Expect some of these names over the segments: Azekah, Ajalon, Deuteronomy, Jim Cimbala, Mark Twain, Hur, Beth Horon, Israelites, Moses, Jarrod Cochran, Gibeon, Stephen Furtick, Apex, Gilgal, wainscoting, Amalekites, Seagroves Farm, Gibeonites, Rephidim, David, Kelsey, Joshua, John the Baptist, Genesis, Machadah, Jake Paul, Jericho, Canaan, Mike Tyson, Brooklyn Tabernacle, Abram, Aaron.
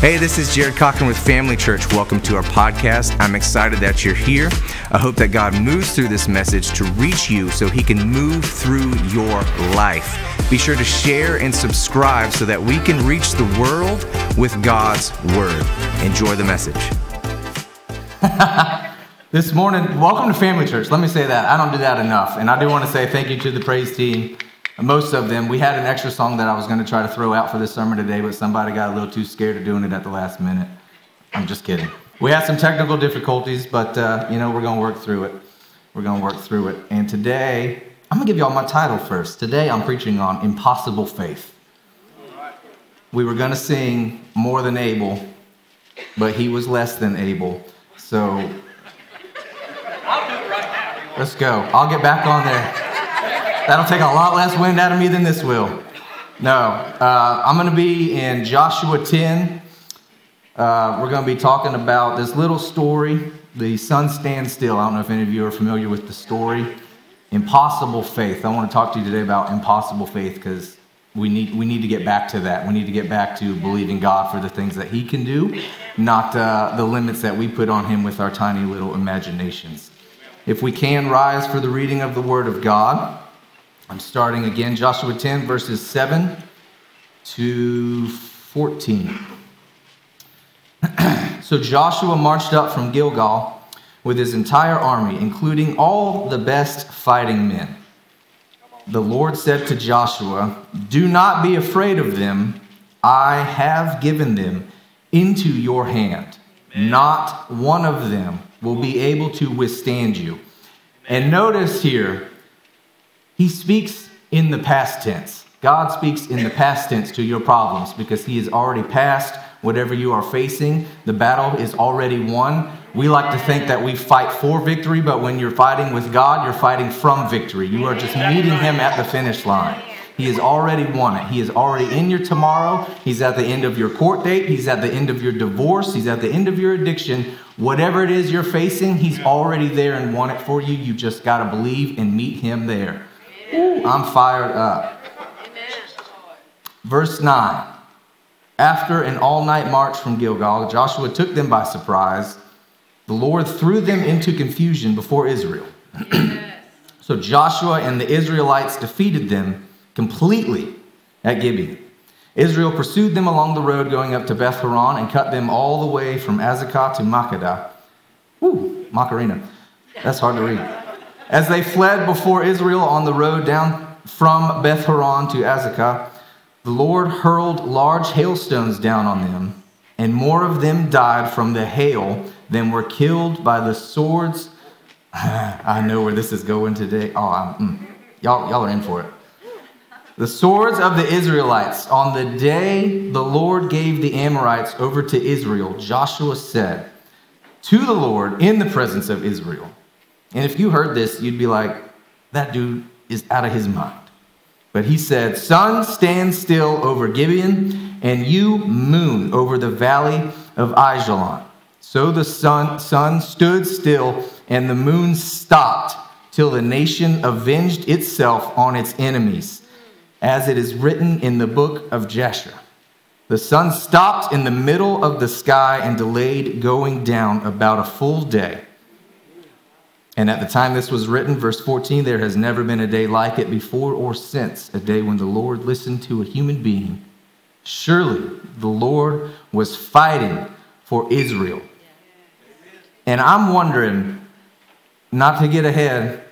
Hey, this is Jarrod Cochran with Family Church. Welcome to our podcast. I'm excited that you're here. I hope that God moves through this message to reach you so he can move through your life. Be sure to share and subscribe so that we can reach the world with God's word. Enjoy the message. This morning, welcome to Family Church. Let me say that. I don't do that enough. And I do want to say thank you to the praise team. Most of them. We had an extra song that I was going to try to throw out for this sermon today, but somebody got a little too scared of doing it at the last minute. I'm just kidding. We had some technical difficulties, but we're going to work through it. And today, I'm going to give you all my title first. Today, I'm preaching on impossible faith. We were going to sing more than able, but he was less than able. So I'll do it right now. Let's go. I'll get back on there. That'll take a lot less wind out of me than this will. No, I'm going to be in Joshua 10. We're going to be talking about this little story, the sun stands still. I don't know if any of you are familiar with the story. Impossible faith. I want to talk to you today about impossible faith because we need to get back to that. We need to get back to believing God for the things that he can do, not the limits that we put on him with our tiny little imaginations. If we can rise for the reading of the Word of God, I'm starting again, Joshua 10, verses 7 to 14. So Joshua marched up from Gilgal with his entire army, including all the best fighting men. The Lord said to Joshua, "Do not be afraid of them. I have given them into your hand. Not one of them will be able to withstand you." And notice here, he speaks in the past tense. God speaks in the past tense to your problems because he has already passed whatever you are facing. The battle is already won. We like to think that we fight for victory, but when you're fighting with God, you're fighting from victory. You are just meeting him at the finish line. He has already won it. He is already in your tomorrow. He's at the end of your court date. He's at the end of your divorce. He's at the end of your addiction. Whatever it is you're facing, he's already there and won it for you. You just got to believe and meet him there. Ooh, I'm fired up. Amen. Verse 9. After an all-night march from Gilgal, Joshua took them by surprise. The Lord threw them into confusion before Israel. So Joshua and the Israelites defeated them completely at Gibeon. Israel pursued them along the road going up to Beth Horon and cut them all the way from Azekah to Machadah. Ooh, Macarena. That's hard to read. As they fled before Israel on the road down from Beth Horon to Azekah, the Lord hurled large hailstones down on them, and more of them died from the hail than were killed by the swords. I know where this is going today. Y'all are in for it. The swords of the Israelites. On the day the Lord gave the Amorites over to Israel, Joshua said to the Lord in the presence of Israel. And if you heard this, you'd be like, that dude is out of his mind. But he said, "Sun, stand still over Gibeon, and you, moon, over the valley of Ajalon." So the sun stood still, and the moon stopped till the nation avenged itself on its enemies, as it is written in the book of Joshua. The sun stopped in the middle of the sky and delayed going down about a full day. And at the time this was written, verse 14, there has never been a day like it before or since, a day when the Lord listened to a human being. Surely the Lord was fighting for Israel. And I'm wondering, not to get ahead,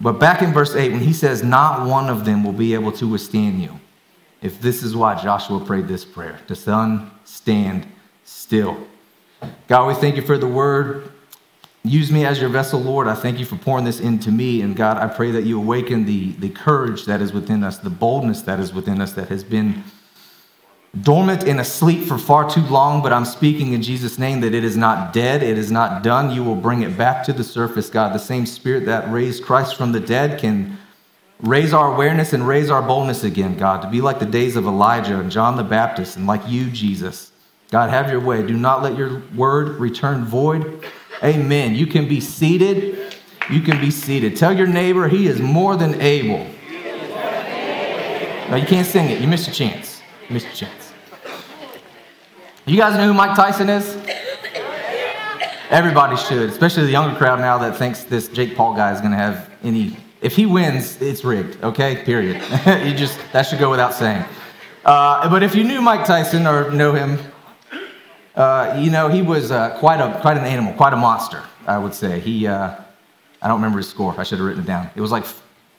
but back in verse 8, when he says, "Not one of them will be able to withstand you," if this is why Joshua prayed this prayer, "The sun stand still." God, we thank you for the word. Use me as your vessel, Lord. I thank you for pouring this into me. And God, I pray that you awaken the courage that is within us, the boldness that is within us that has been dormant and asleep for far too long. But I'm speaking in Jesus' name that it is not dead. It is not done. You will bring it back to the surface, God. The same spirit that raised Christ from the dead can raise our awareness and raise our boldness again, God, to be like the days of Elijah and John the Baptist and like you, Jesus. God, have your way. Do not let your word return void. Amen. You can be seated. You can be seated. Tell your neighbor he is more than able. No, you can't sing it. You missed your chance. You guys know who Mike Tyson is? Everybody should, especially the younger crowd now that thinks this Jake Paul guy is going to have any... If he wins, it's rigged, okay? Period. That should go without saying. But if you knew Mike Tyson or know him, you know, he was quite an animal, quite a monster, I would say. He, I don't remember his score. I should have written it down. It was like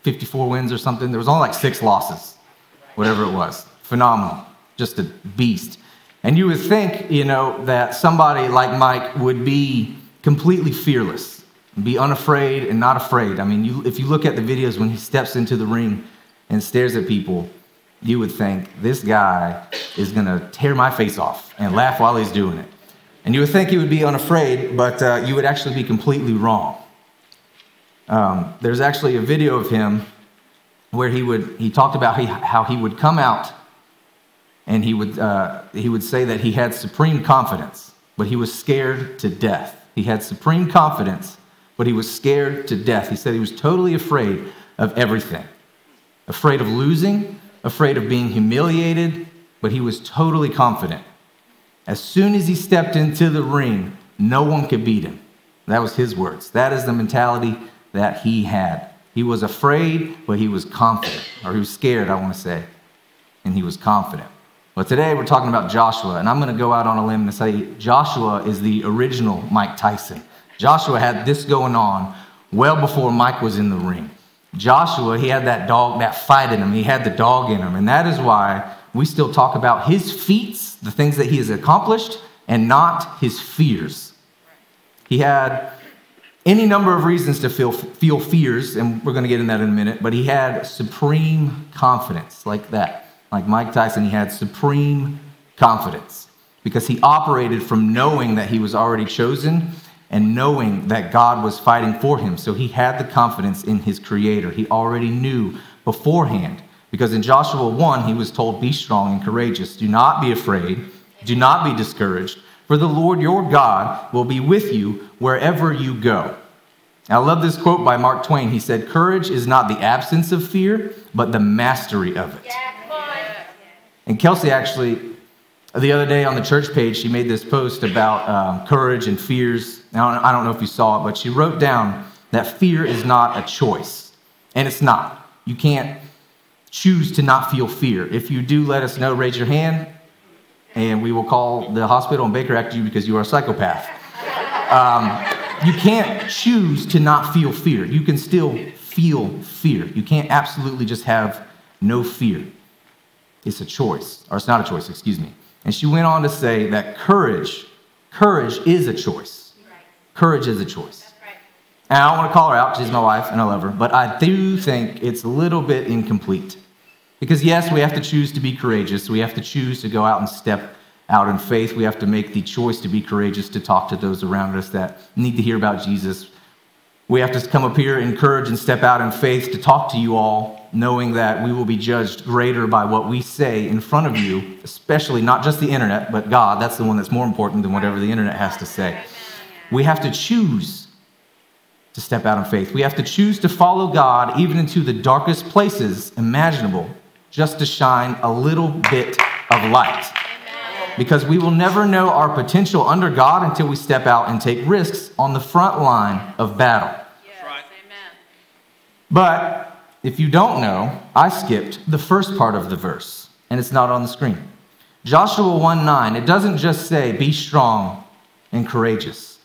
54 wins or something. There was only like 6 losses, whatever it was. Phenomenal. Just a beast. And you would think, you know, that somebody like Mike would be completely fearless, be unafraid and not afraid. I mean, if you look at the videos when he steps into the ring and stares at people, you would think, this guy is going to tear my face off and laugh while he's doing it. And you would think he would be unafraid, but you would actually be completely wrong. There's actually a video of him where he talked about how he would come out and he would say that he had supreme confidence, but he was scared to death. He had supreme confidence, but he was scared to death. He said he was totally afraid of everything. Afraid of losing, afraid of being humiliated, but he was totally confident. As soon as he stepped into the ring, no one could beat him. That was his words. That is the mentality that he had. He was afraid, but he was confident. Or he was scared, I want to say. And he was confident. But today we're talking about Joshua, and I'm going to go out on a limb and say Joshua is the original Mike Tyson. Joshua had this going on well before Mike was in the ring. Joshua, he had that dog, that fight in him. He had the dog in him, and that is why we still talk about his feats, the things that he has accomplished, and not his fears. He had any number of reasons to feel fears, and we're going to get into that in a minute, but he had supreme confidence like that. Like Mike Tyson, he had supreme confidence because he operated from knowing that he was already chosen and knowing that God was fighting for him. So he had the confidence in his creator. He already knew beforehand because in Joshua 1, he was told, be strong and courageous. Do not be afraid. Do not be discouraged. For the Lord your God will be with you wherever you go. Now, I love this quote by Mark Twain. He said, courage is not the absence of fear, but the mastery of it. Yeah. And Kelsey actually, the other day on the church page, she made this post about courage and fears. Now, I don't know if you saw it, but she wrote down that fear is not a choice. And it's not. You can't choose to not feel fear. If you do, let us know, raise your hand, and we will call the hospital and Baker after you because you are a psychopath. You can't choose to not feel fear. You can still feel fear. You can't absolutely just have no fear. It's a choice, or it's not a choice, excuse me. And she went on to say that courage is a choice. Right. Courage is a choice. That's right. And I don't want to call her out. She's my wife, and I love her. But I do think it's a little bit incomplete. Because, yes, we have to choose to be courageous. We have to choose to go out and step out in faith. We have to make the choice to be courageous, to talk to those around us that need to hear about Jesus. We have to come up here in courage and step out in faith to talk to you all, knowing that we will be judged greater by what we say in front of you, especially not just the internet, but God. That's the one that's more important than whatever the internet has to say. We have to choose to step out in faith. We have to choose to follow God even into the darkest places imaginable, just to shine a little bit of light. Because we will never know our potential under God until we step out and take risks on the front line of battle. Yes. Right. Amen. But if you don't know, I skipped the first part of the verse, and it's not on the screen. Joshua 1:9, it doesn't just say, be strong and courageous.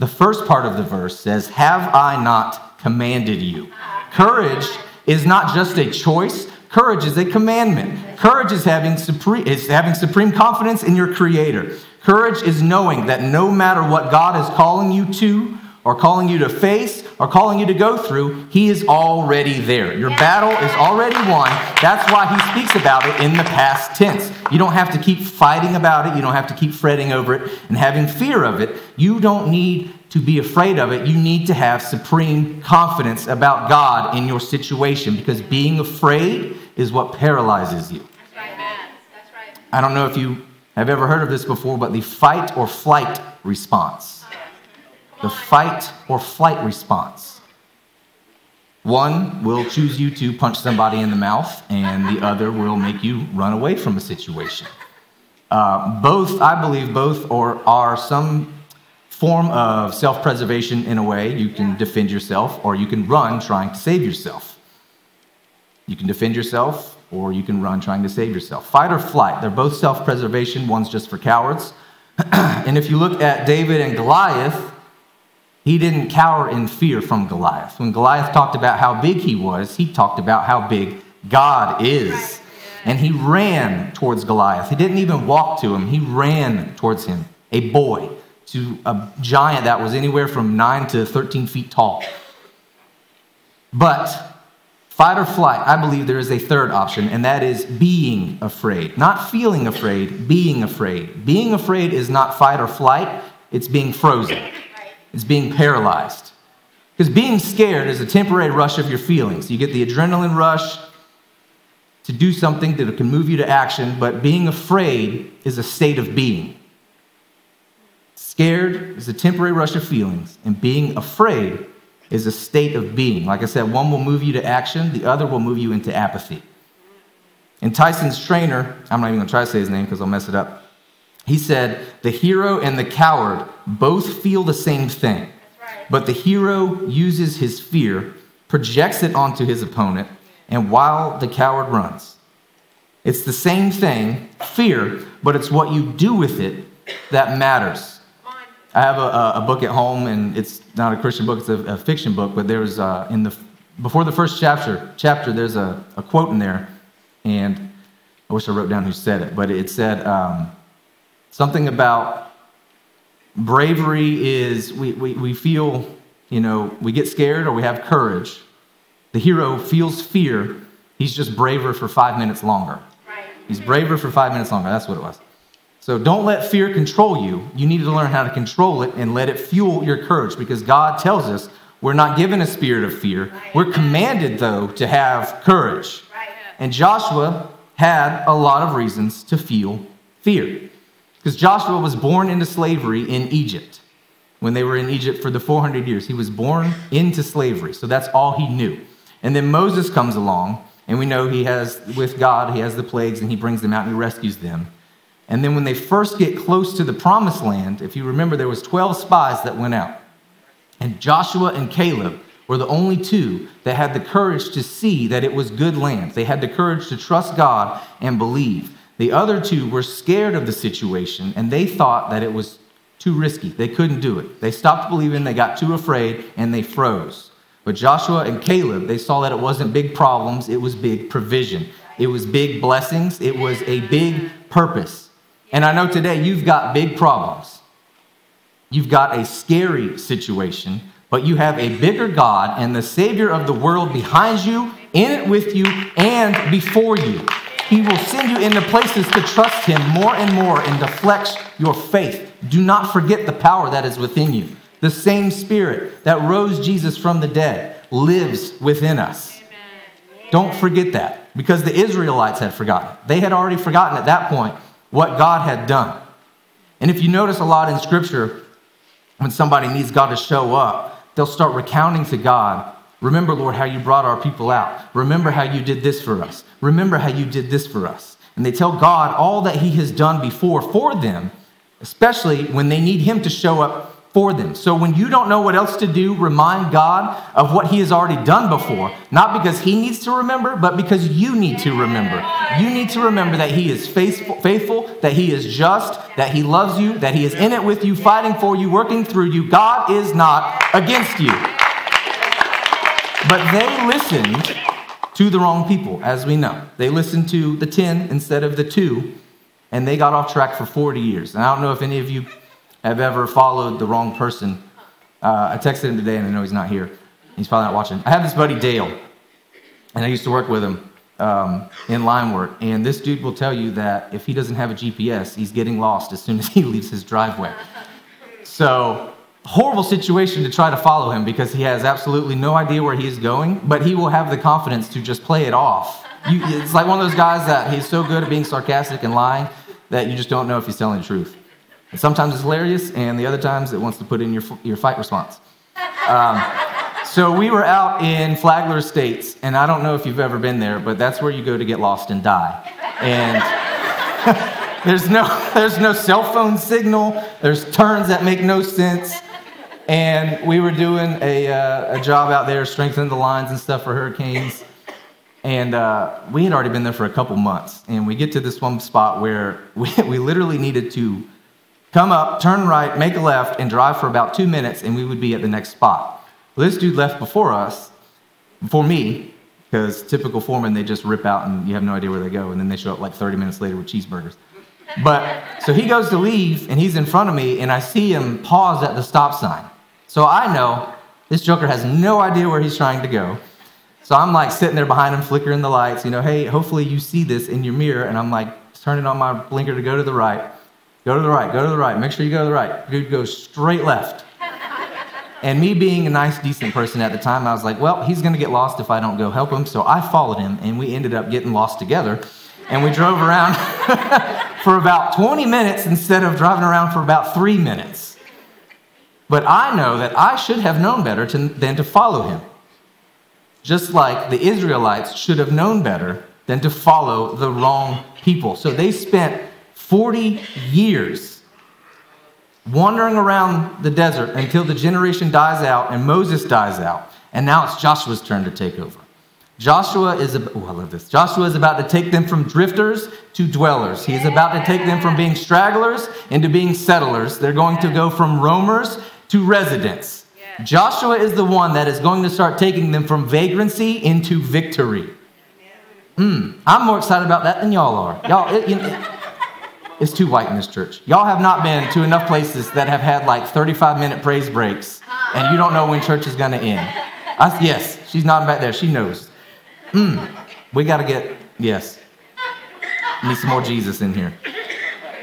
The first part of the verse says, have I not commanded you? Courage is not just a choice. Courage is a commandment. Courage is having supreme confidence in your Creator. Courage is knowing that no matter what God is calling you to, or calling you to face, or calling you to go through, He is already there. Your battle is already won. That's why He speaks about it in the past tense. You don't have to keep fighting about it. You don't have to keep fretting over it and having fear of it. You don't need to be afraid of it. You need to have supreme confidence about God in your situation, because being afraid is what paralyzes you. That's right, man. That's right. I don't know if you have ever heard of this before, but the fight or flight response. The fight or flight response. One will choose you to punch somebody in the mouth, and the other will make you run away from a situation. Both, I believe, both are some form of self-preservation in a way. You can defend yourself, or you can run trying to save yourself. You can defend yourself, or you can run trying to save yourself. Fight or flight, they're both self-preservation. One's just for cowards. And if you look at David and Goliath, he didn't cower in fear from Goliath. When Goliath talked about how big he was, he talked about how big God is. And he ran towards Goliath. He didn't even walk to him. He ran towards him, a boy, to a giant that was anywhere from 9 to 13 feet tall. But fight or flight, I believe there is a third option, and that is being afraid. Not feeling afraid, being afraid. Being afraid is not fight or flight. It's being frozen. It's being paralyzed. Because being scared is a temporary rush of your feelings. You get the adrenaline rush to do something that can move you to action, but being afraid is a state of being. Scared is a temporary rush of feelings, and being afraid is a state of being. Like I said, one will move you to action, the other will move you into apathy. And Tyson's trainer, I'm not even going to try to say his name because I'll mess it up, he said, the hero and the coward both feel the same thing, but the hero uses his fear, projects it onto his opponent, and while the coward runs. It's the same thing, fear, but it's what you do with it that matters. I have a book at home, and it's not a Christian book, it's a fiction book, but there's before the first chapter there's a quote in there, and I wish I wrote down who said it, but it said something about bravery is, we feel, you know, we get scared or we have courage. The hero feels fear. He's just braver for 5 minutes longer. He's braver for 5 minutes longer. That's what it was. So don't let fear control you. You need to learn how to control it and let it fuel your courage, because God tells us we're not given a spirit of fear. We're commanded, though, to have courage. And Joshua had a lot of reasons to feel fear, because Joshua was born into slavery in Egypt. When they were in Egypt for the 400 years, he was born into slavery. So that's all he knew. And then Moses comes along, and we know he has, with God, he has the plagues, and he brings them out and he rescues them. And then when they first get close to the promised land, if you remember, there was 12 spies that went out. And Joshua and Caleb were the only two that had the courage to see that it was good land. They had the courage to trust God and believe. The other two were scared of the situation, and they thought that it was too risky. They couldn't do it. They stopped believing, they got too afraid, and they froze. But Joshua and Caleb, they saw that it wasn't big problems, it was big provision. It was big blessings, it was a big purpose. And I know today you've got big problems. You've got a scary situation, but you have a bigger God and the Savior of the world behind you, in it with you, and before you. He will send you into places to trust Him more and more and to flex your faith. Do not forget the power that is within you. The same Spirit that rose Jesus from the dead lives within us. Amen. Don't forget that, because the Israelites had forgotten. They had already forgotten at that point what God had done. And if you notice a lot in Scripture, when somebody needs God to show up, they'll start recounting to God, remember, Lord, how you brought our people out. Remember how you did this for us. Remember how you did this for us. And they tell God all that He has done before for them, especially when they need Him to show up for them. So when you don't know what else to do, remind God of what He has already done before, not because He needs to remember, but because you need to remember. You need to remember that He is faithful, that He is just, that He loves you, that He is in it with you, fighting for you, working through you. God is not against you. But they listened to the wrong people, as we know. They listened to the 10 instead of the 2, and they got off track for 40 years. And I don't know if any of you have ever followed the wrong person. I texted him today, and I know he's not here. He's probably not watching. I have this buddy, Dale, and I used to work with him in line work, and this dude will tell you that if he doesn't have a GPS, he's getting lost as soon as he leaves his driveway. So, horrible situation to try to follow him, because he has absolutely no idea where he is going, but he will have the confidence to just play it off. It's like one of those guys that he's so good at being sarcastic and lying that you just don't know if he's telling the truth. And sometimes it's hilarious, and the other times it wants to put in your fight response. So we were out in Flagler Estates, and I don't know if you've ever been there, but that's where you go to get lost and die. And There's no cell phone signal. There's turns that make no sense. And we were doing a job out there, strengthening the lines and stuff for hurricanes. And we had already been there for a couple months. And we get to this one spot where we literally needed to come up, turn right, make a left, and drive for about 2 minutes, and we would be at the next spot. Well, this dude left before me, because typical foreman, they just rip out, and you have no idea where they go. And then they show up like 30 minutes later with cheeseburgers. But so he goes to leave, and he's in front of me, and I see him pause at the stop sign. So I know this joker has no idea where he's trying to go. So I'm like sitting there behind him, flickering the lights, you know, hey, hopefully you see this in your mirror. And I'm like turning on my blinker to go to the right, go to the right, go to the right. Make sure you go to the right. Dude goes straight left. And me being a nice, decent person at the time, I was like, well, he's going to get lost if I don't go help him. So I followed him, and we ended up getting lost together. And we drove around for about 20 minutes instead of driving around for about 3 minutes. But I know that I should have known better than to follow him. Just like the Israelites should have known better than to follow the wrong people. So they spent 40 years wandering around the desert until the generation dies out and Moses dies out. And now it's Joshua's turn to take over. Joshua is about to take them from drifters to dwellers. He is about to take them from being stragglers into being settlers. They're going to go from roamers to residents. Joshua is the one that is going to start taking them from vagrancy into victory. I'm more excited about that than y'all are. It's too white in this church. Y'all have not been to enough places that have had like 35-minute praise breaks, and you don't know when church is going to end. Yes, she's nodding back there. She knows. We got to get, yes. Need some more Jesus in here.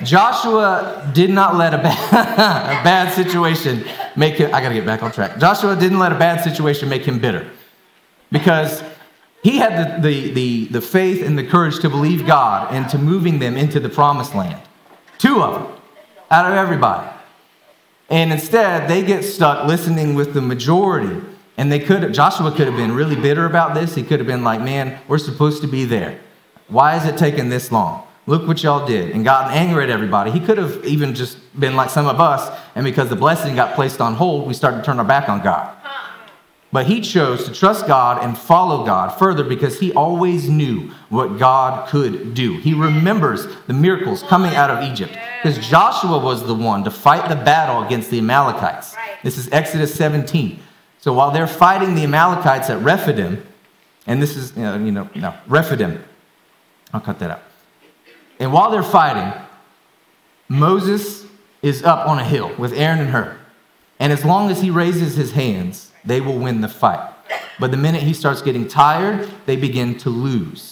Joshua did not let a bad situation make him, I got to get back on track. Joshua didn't let a bad situation make him bitter, because he had the faith and the courage to believe God and to moving them into the promised land. 2 of them out of everybody. And instead, they get stuck listening with the majority. And Joshua could have been really bitter about this. He could have been like, man, we're supposed to be there. Why is it taking this long? Look what y'all did. And gotten angry at everybody. He could have even just been like some of us. And because the blessing got placed on hold, we started to turn our back on God. But he chose to trust God and follow God further because he always knew what God could do. He remembers the miracles coming out of Egypt because Joshua was the one to fight the battle against the Amalekites. This is Exodus 17. So while they're fighting the Amalekites at Rephidim, and this is, Rephidim. I'll cut that out. And while they're fighting, Moses is up on a hill with Aaron and Hur. And as long as he raises his hands, they will win the fight. But the minute he starts getting tired, they begin to lose.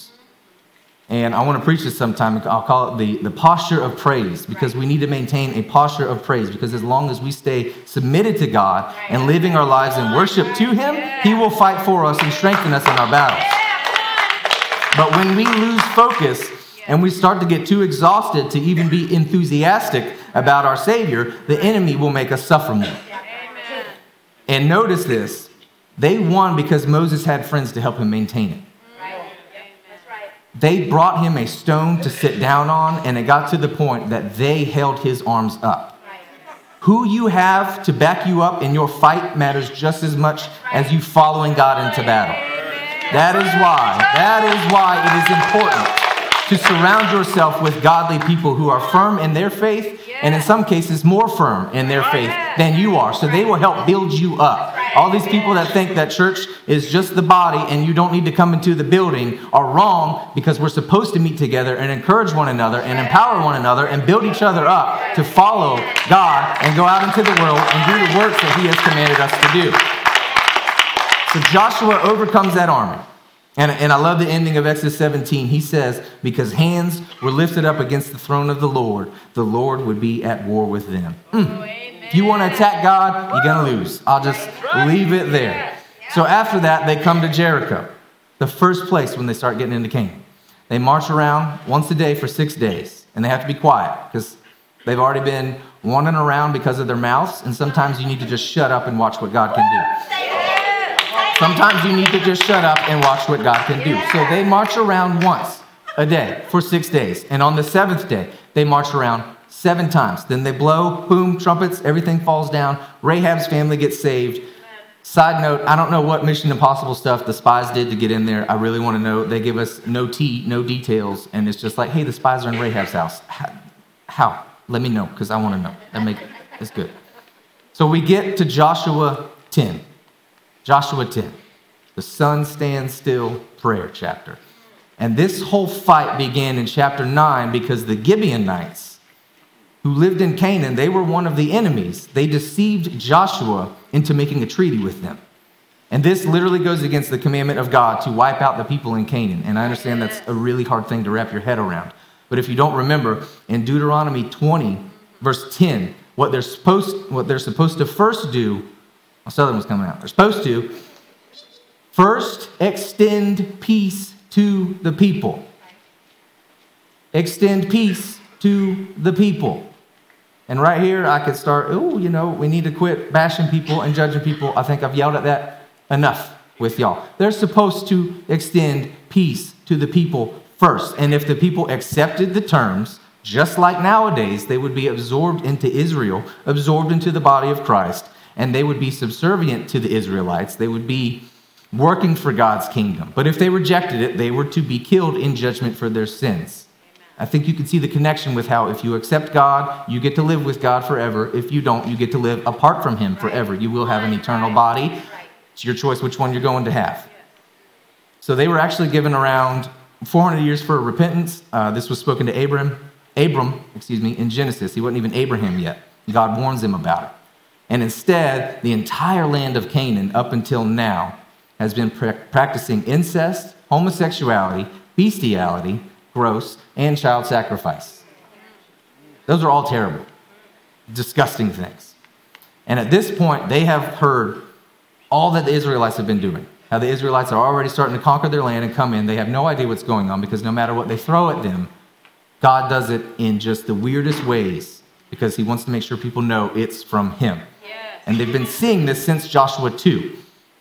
And I want to preach this sometime. I'll call it the posture of praise, because we need to maintain a posture of praise, because as long as we stay submitted to God and living our lives in worship to him, he will fight for us and strengthen us in our battles. But when we lose focus and we start to get too exhausted to even be enthusiastic about our Savior, the enemy will make us suffer more. And notice this, they won because Moses had friends to help him maintain it. They brought him a stone to sit down on, and it got to the point that they held his arms up. Who you have to back you up in your fight matters just as much as you following God into battle. That is why it is important to surround yourself with godly people who are firm in their faith, and in some cases more firm in their faith than you are. So they will help build you up. All these people that think that church is just the body and you don't need to come into the building are wrong, because we're supposed to meet together and encourage one another and empower one another and build each other up to follow God and go out into the world and do the works that he has commanded us to do. So Joshua overcomes that army. And I love the ending of Exodus 17. He says, because hands were lifted up against the throne of the Lord would be at war with them. If you want to attack God, you're going to lose. I'll just leave it there. So after that, they come to Jericho, the first place when they start getting into Canaan. They march around once a day for 6 days, and they have to be quiet because they've already been wandering around because of their mouths, and sometimes you need to just shut up and watch what God can do. Sometimes you need to just shut up and watch what God can do. So they march around once. a day for 6 days. And on the seventh day, they marched around 7 times. Then they blow, boom, trumpets, everything falls down. Rahab's family gets saved. Side note, I don't know what Mission Impossible stuff the spies did to get in there. I really want to know. They give us no tea, no details, and it's just like, hey, the spies are in Rahab's house. How? Let me know, because I want to know. It's good. So we get to Joshua 10. Joshua 10, the sun stands still prayer chapter. And this whole fight began in chapter 9 because the Gibeonites, who lived in Canaan, they were one of the enemies. They deceived Joshua into making a treaty with them. And this literally goes against the commandment of God to wipe out the people in Canaan. And I understand that's a really hard thing to wrap your head around. But if you don't remember, in Deuteronomy 20, verse 10, what they're supposed to first do, my southern one's coming out, they're supposed to first extend peace to the people. Extend peace to the people. And right here, I could start, we need to quit bashing people and judging people. I think I've yelled at that enough with y'all. They're supposed to extend peace to the people first. And if the people accepted the terms, just like nowadays, they would be absorbed into Israel, absorbed into the body of Christ, and they would be subservient to the Israelites. They would be working for God's kingdom. But if they rejected it, they were to be killed in judgment for their sins. I think you can see the connection with how if you accept God, you get to live with God forever. If you don't, you get to live apart from him forever. You will have an eternal body. It's your choice which one you're going to have. So they were actually given around 400 years for repentance. This was spoken to Abram, in Genesis. He wasn't even Abraham yet. God warns him about it. And instead, the entire land of Canaan up until now has been practicing incest, homosexuality, bestiality, gross, and child sacrifice. Those are all terrible, disgusting things. And at this point, they have heard all that the Israelites have been doing, how the Israelites are already starting to conquer their land and come in. They have no idea what's going on because no matter what they throw at them, God does it in just the weirdest ways because he wants to make sure people know it's from him. Yes. And they've been seeing this since Joshua 2.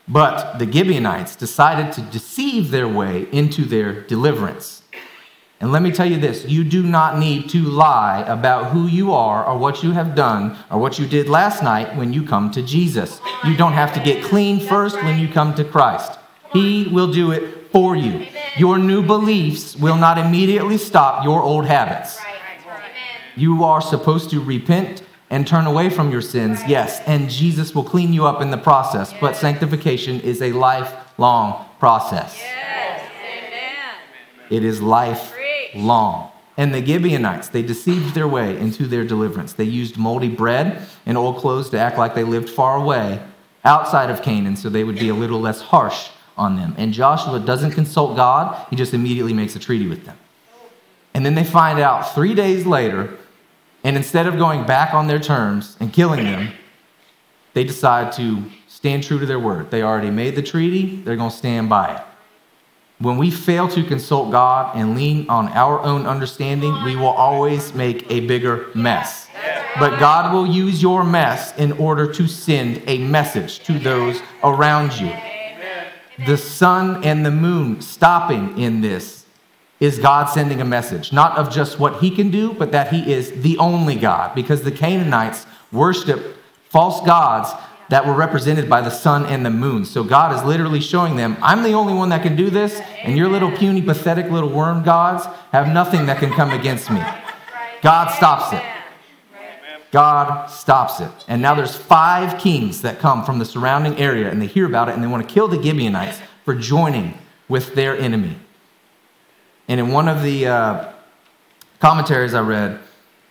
But the Gibeonites decided to deceive their way into their deliverance. And let me tell you this, you do not need to lie about who you are or what you have done or what you did last night when you come to Jesus. You don't have to get clean first when you come to Christ. He will do it for you. Your new beliefs will not immediately stop your old habits. You are supposed to repent and turn away from your sins, yes, and Jesus will clean you up in the process. But sanctification is a lifelong process. It is lifelong. And the Gibeonites, they deceived their way into their deliverance. They used moldy bread and old clothes to act like they lived far away outside of Canaan so they would be a little less harsh on them. And Joshua doesn't consult God. He just immediately makes a treaty with them. And then they find out 3 days later, and instead of going back on their terms and killing them, they decide to stand true to their word. They already made the treaty. They're going to stand by it. When we fail to consult God and lean on our own understanding, we will always make a bigger mess. But God will use your mess in order to send a message to those around you. The sun and the moon stopping in this is God sending a message, not of just what he can do, but that he is the only God, because the Canaanites worshiped false gods that were represented by the sun and the moon. So God is literally showing them, I'm the only one that can do this, and your little puny, pathetic little worm gods have nothing that can come against me. God stops it. God stops it. And now there's 5 kings that come from the surrounding area, and they hear about it, and they want to kill the Gibeonites for joining with their enemy. And in one of the commentaries I read,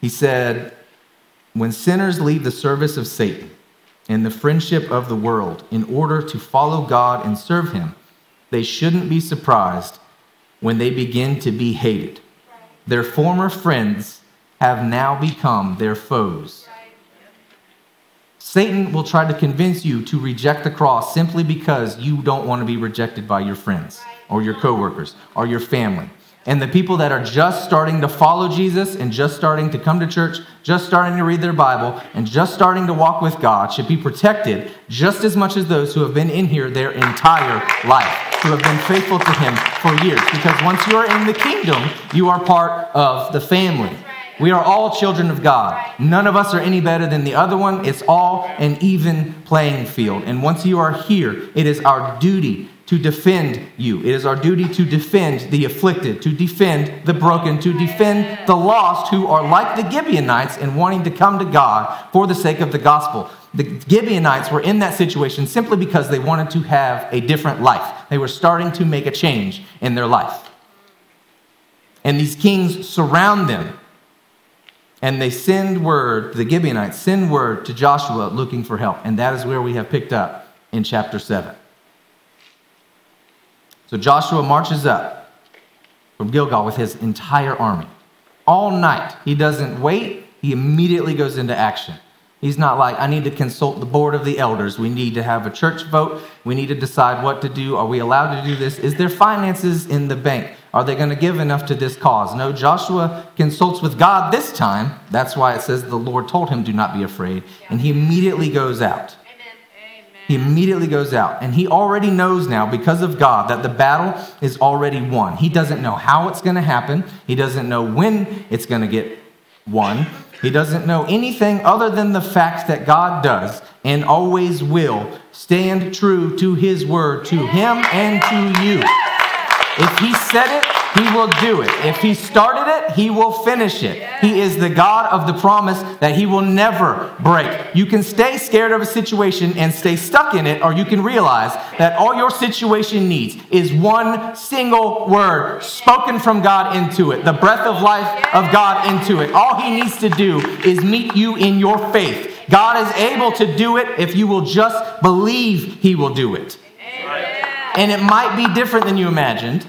he said, when sinners leave the service of Satan and the friendship of the world in order to follow God and serve him, they shouldn't be surprised when they begin to be hated. Their former friends have now become their foes. Satan will try to convince you to reject the cross simply because you don't want to be rejected by your friends or your coworkers or your family. And the people that are just starting to follow Jesus and just starting to come to church, just starting to read their Bible, and just starting to walk with God should be protected just as much as those who have been in here their entire life, who have been faithful to him for years. Because once you are in the kingdom, you are part of the family. We are all children of God. None of us are any better than the other one. It's all an even playing field. And once you are here, it is our duty to defend you. It is our duty to defend the afflicted, to defend the broken, to defend the lost who are like the Gibeonites and wanting to come to God for the sake of the gospel. The Gibeonites were in that situation simply because they wanted to have a different life. They were starting to make a change in their life. And these kings surround them. And they send word, the Gibeonites send word to Joshua looking for help. And that is where we have picked up in chapter 7. So Joshua marches up from Gilgal with his entire army. All night, he doesn't wait. He immediately goes into action. He's not like, I need to consult the board of the elders. We need to have a church vote. We need to decide what to do. Are we allowed to do this? Is there finances in the bank? Are they going to give enough to this cause? No, Joshua consults with God this time. That's why it says the Lord told him, do not be afraid. And he immediately goes out. Amen. He immediately goes out. And he already knows now, because of God, that the battle is already won. He doesn't know how it's going to happen. He doesn't know when it's going to get won. He doesn't know anything other than the fact that God does and always will stand true to his word, to him and to you. If he said it, he will do it. If he started it, he will finish it. He is the God of the promise that he will never break. You can stay scared of a situation and stay stuck in it, or you can realize that all your situation needs is one single word spoken from God into it, the breath of life of God into it. All he needs to do is meet you in your faith. God is able to do it if you will just believe he will do it. And it might be different than you imagined.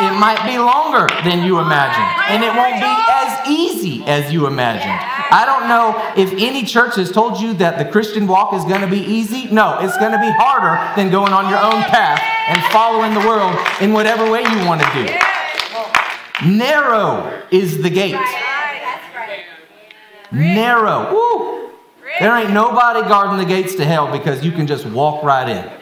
It might be longer than you imagined. And it won't be as easy as you imagined. I don't know if any church has told you that the Christian walk is going to be easy. No, it's going to be harder than going on your own path and following the world in whatever way you want to do. Narrow is the gate. Narrow. Woo. There ain't nobody guarding the gates to hell because you can just walk right in.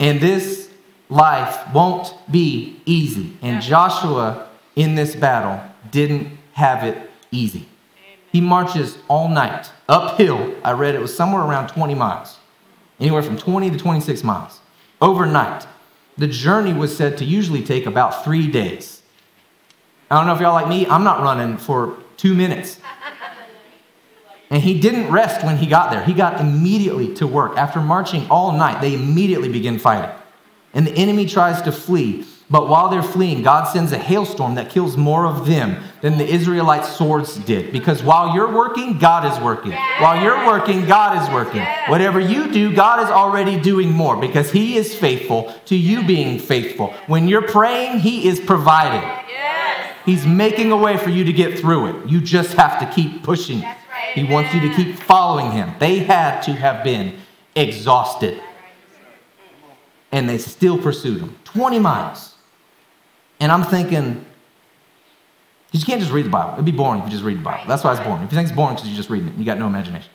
And this life won't be easy. And Joshua, in this battle, didn't have it easy. He marches all night, uphill. I read it was somewhere around 20 miles, anywhere from 20 to 26 miles, overnight. The journey was said to usually take about 3 days. I don't know if y'all like me, I'm not running for 2 minutes. And he didn't rest when he got there. He got immediately to work. After marching all night, they immediately begin fighting. And the enemy tries to flee. But while they're fleeing, God sends a hailstorm that kills more of them than the Israelite swords did. Because while you're working, God is working. While you're working, God is working. Whatever you do, God is already doing more because he is faithful to you being faithful. When you're praying, he is providing. He's making a way for you to get through it. You just have to keep pushing. He wants you to keep following him. They had to have been exhausted. And they still pursued him. 20 miles. And I'm thinking, because you can't just read the Bible. It'd be boring if you just read the Bible. That's why it's boring. If you think it's boring because you're just reading it, you got no imagination.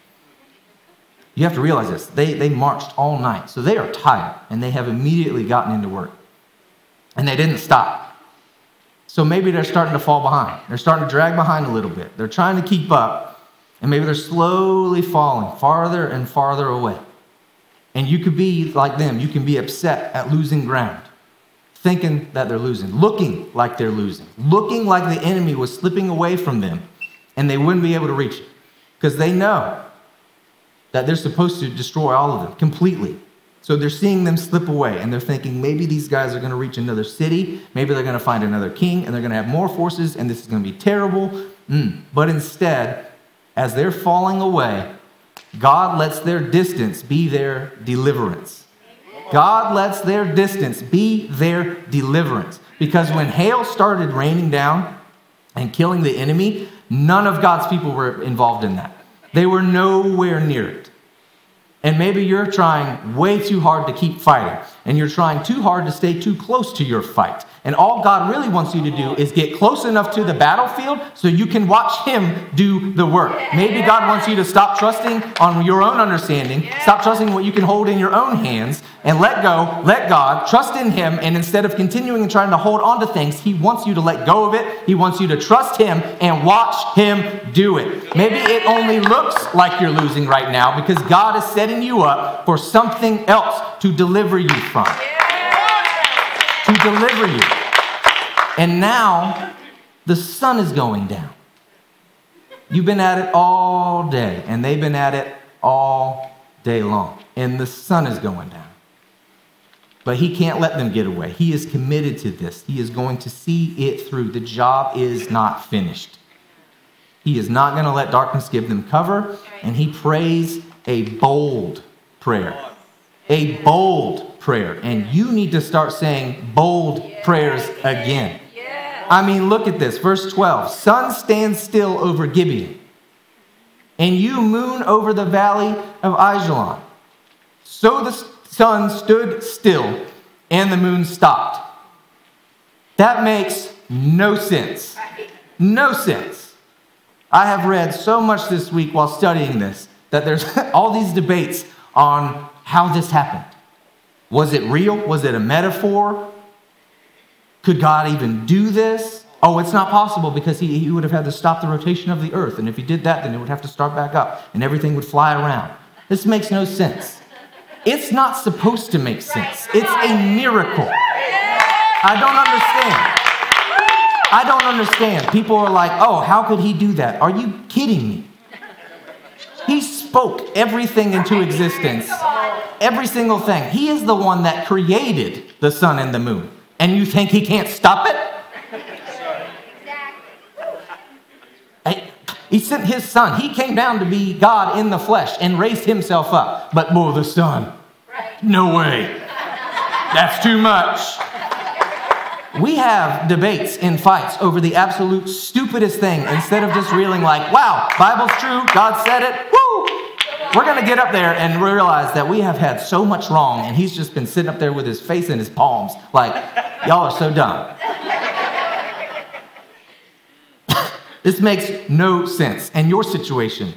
You have to realize this. They marched all night. So they are tired. And they have immediately gotten into work. And they didn't stop. So maybe they're starting to fall behind. They're starting to drag behind a little bit. They're trying to keep up. And maybe they're slowly falling farther and farther away. And you could be like them. You can be upset at losing ground, thinking that they're losing, looking like they're losing, looking like the enemy was slipping away from them, and they wouldn't be able to reach it because they know that they're supposed to destroy all of them completely. So they're seeing them slip away, and they're thinking maybe these guys are going to reach another city. Maybe they're going to find another king, and they're going to have more forces, and this is going to be terrible. But instead, as they're falling away, God lets their distance be their deliverance. God lets their distance be their deliverance. Because when hail started raining down and killing the enemy, none of God's people were involved in that. They were nowhere near it. And maybe you're trying way too hard to keep fighting, and you're trying too hard to stay too close to your fight. And all God really wants you to do is get close enough to the battlefield so you can watch him do the work. Maybe God wants you to stop trusting on your own understanding, stop trusting what you can hold in your own hands, and let go, let God, trust in him, and instead of continuing and trying to hold on to things, he wants you to let go of it. He wants you to trust him and watch him do it. Maybe it only looks like you're losing right now because God is setting you up for something else to deliver you from. Yeah. To deliver you. And now the sun is going down. You've been at it all day, and they've been at it all day long, and the sun is going down. But he can't let them get away. He is committed to this. He is going to see it through. The job is not finished. He is not going to let darkness give them cover, and he prays a bold prayer. A bold prayer. And you need to start saying bold prayers again. I mean, look at this. Verse 12. Sun stands still over Gibeon, and you, moon, over the valley of Ajalon. So the sun stood still, and the moon stopped. That makes no sense. No sense. I have read so much this week while studying this, that there's all these debates on how this happened. Was it real? Was it a metaphor? Could God even do this? Oh, it's not possible because he would have had to stop the rotation of the earth. And if he did that, then it would have to start back up and everything would fly around. This makes no sense. It's not supposed to make sense. It's a miracle. I don't understand. I don't understand. People are like, oh, how could he do that? Are you kidding me? He spoke everything into existence, every single thing. He is the one that created the sun and the moon. And you think he can't stop it? He sent his son. He came down to be God in the flesh and raised himself up. But more the sun. No way. That's too much. We have debates and fights over the absolute stupidest thing instead of just reeling like, wow, Bible's true, God said it, woo! We're going to get up there and realize that we have had so much wrong, and he's just been sitting up there with his face in his palms like, y'all are so dumb. This makes no sense, and your situation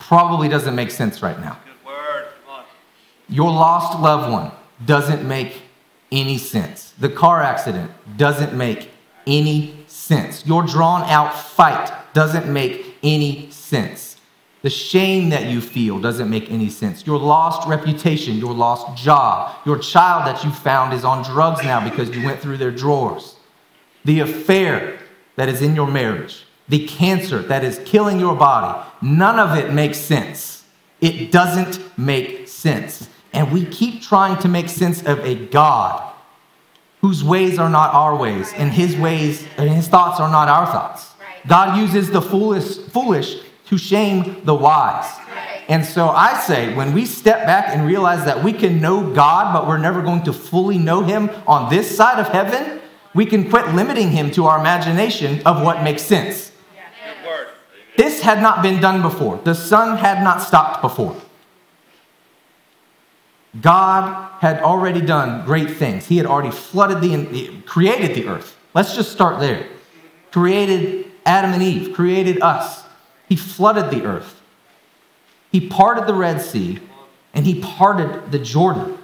probably doesn't make sense right now. Good word. Come on. Your lost loved one doesn't make any sense. The car accident doesn't make any sense. Your drawn out fight doesn't make any sense. The shame that you feel doesn't make any sense. Your lost reputation, your lost job, your child that you found is on drugs now because you went through their drawers. The affair that is in your marriage, the cancer that is killing your body, none of it makes sense. It doesn't make sense. And we keep trying to make sense of a God whose ways are not our ways, and his ways and his thoughts are not our thoughts. God uses the foolish to shame the wise. And so I say, when we step back and realize that we can know God, but we're never going to fully know him on this side of heaven, we can quit limiting him to our imagination of what makes sense. This had not been done before. The sun had not stopped before. God had already done great things. He had already created the earth. Let's just start there. Created Adam and Eve, created us. He flooded the earth. He parted the Red Sea, and he parted the Jordan.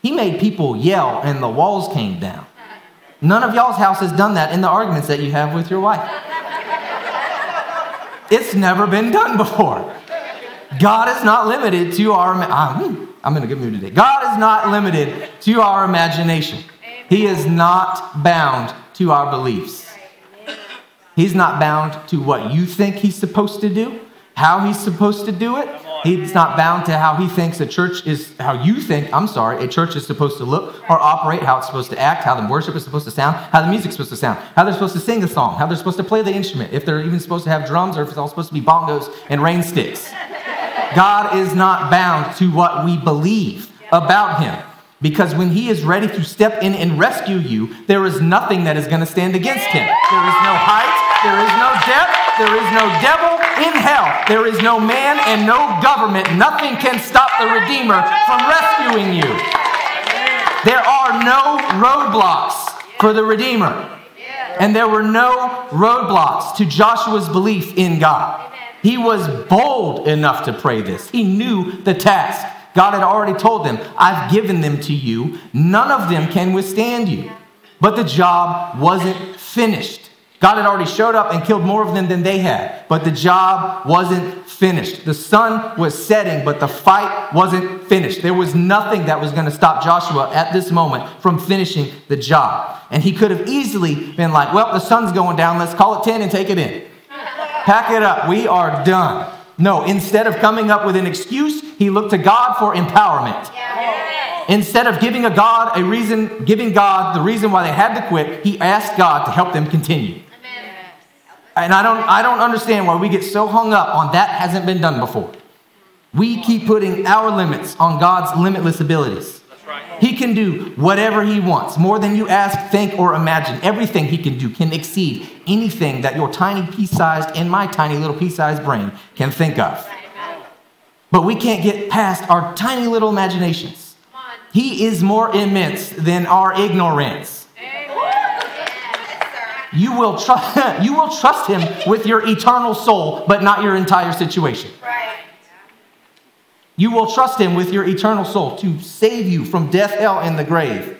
He made people yell, and the walls came down. None of y'all's house has done that in the arguments that you have with your wife. It's never been done before. God is not limited to our... I'm in a good mood today. God is not limited to our imagination. He is not bound to our beliefs. He's not bound to what you think he's supposed to do, how he's supposed to do it. He's not bound to how he thinks a church is supposed to look or operate, how it's supposed to act, how the worship is supposed to sound, how the music's supposed to sound, how they're supposed to sing a song, how they're supposed to play the instrument, if they're even supposed to have drums or if it's all supposed to be bongos and rain sticks. God is not bound to what we believe about him, because when he is ready to step in and rescue you, there is nothing that is going to stand against him. There is no height, there is no depth, there is no devil, in hell there is no man and no government. Nothing can stop the Redeemer from rescuing you. There are no roadblocks for the Redeemer. And there were no roadblocks to Joshua's belief in God. He was bold enough to pray this. He knew the task. God had already told them, I've given them to you. None of them can withstand you. But the job wasn't finished. God had already showed up and killed more of them than they had. But the job wasn't finished. The sun was setting, but the fight wasn't finished. There was nothing that was going to stop Joshua at this moment from finishing the job. And he could have easily been like, well, the sun's going down. Let's call it 10 and take it in. Pack it up. We are done. No, instead of coming up with an excuse, he looked to God for empowerment. Instead of giving God the reason why they had to quit, he asked God to help them continue. And I don't understand why we get so hung up on that hasn't been done before. We keep putting our limits on God's limitless abilities. That's right. He can do whatever he wants, more than you ask, think, or imagine. Everything he can do can exceed anything that your tiny pea-sized and my tiny little pea-sized brain can think of. But we can't get past our tiny little imaginations. He is more immense than our ignorance. You will trust him with your eternal soul, but not your entire situation. Right. You will trust him with your eternal soul to save you from death, hell, and the grave.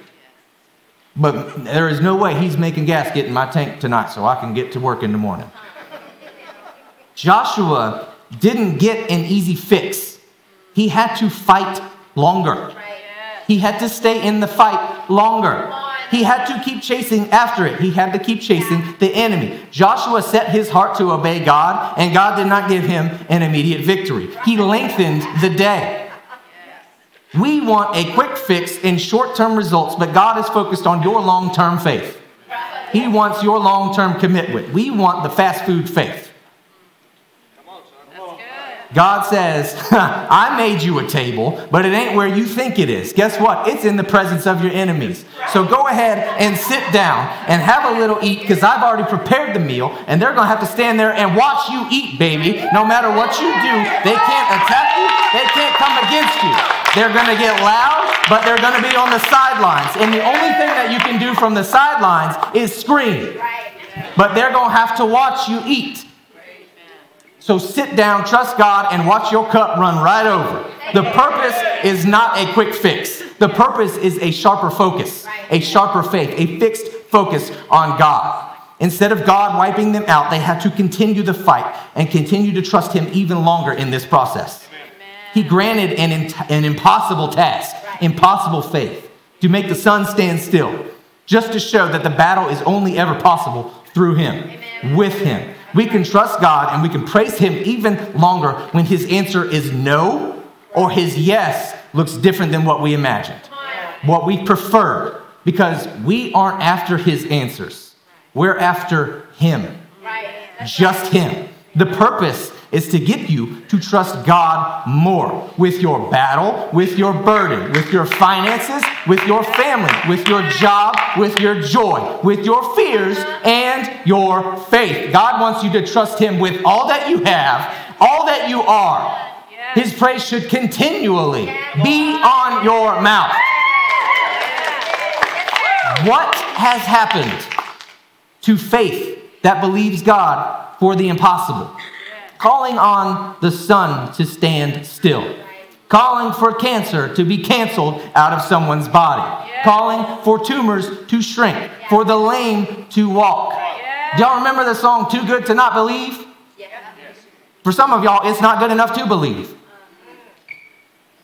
But there is no way he's making gasket in my tank tonight so I can get to work in the morning. Joshua didn't get an easy fix. He had to fight longer. He had to stay in the fight longer. He had to keep chasing after it. He had to keep chasing the enemy. Joshua set his heart to obey God, and God did not give him an immediate victory. He lengthened the day. We want a quick fix and short-term results, but God is focused on your long-term faith. He wants your long-term commitment. We want the fast food faith. God says, I made you a table, but it ain't where you think it is. Guess what? It's in the presence of your enemies. So go ahead and sit down and have a little eat, because I've already prepared the meal, and they're going to have to stand there and watch you eat, baby. No matter what you do, they can't attack you. They can't come against you. They're going to get loud, but they're going to be on the sidelines. And the only thing that you can do from the sidelines is scream. But they're going to have to watch you eat. So sit down, trust God, and watch your cup run right over. The purpose is not a quick fix. The purpose is a sharper focus, a sharper faith, a fixed focus on God. Instead of God wiping them out, they had to continue the fight and continue to trust him even longer in this process. He granted an impossible task, impossible faith, to make the sun stand still, just to show that the battle is only ever possible through him, with him. We can trust God and we can praise him even longer when his answer is no or his yes looks different than what we imagined, what we preferred, because we aren't after his answers. We're after him, just him. The purpose is to get you to trust God more with your battle, with your burden, with your finances, with your family, with your job, with your joy, with your fears, and your faith. God wants you to trust him with all that you have, all that you are. His praise should continually be on your mouth. What has happened to faith that believes God for the impossible? Calling on the sun to stand still. Calling for cancer to be canceled out of someone's body. Calling for tumors to shrink. For the lame to walk. Y'all remember the song, Too Good to Not Believe? For some of y'all, it's not good enough to believe.